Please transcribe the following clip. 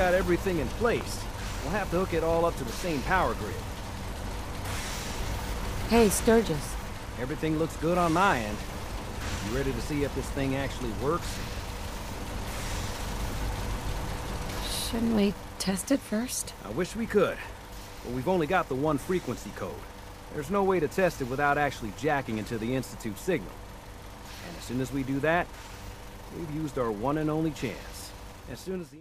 got everything in place. We'll have to hook it all up to the same power grid. Hey, Sturgis. Everything looks good on my end. You ready to see if this thing actually works? Shouldn't we test it first? I wish we could, but we've only got the one frequency code. There's no way to test it without actually jacking into the Institute signal. And as soon as we do that, we've used our one and only chance. As soon as the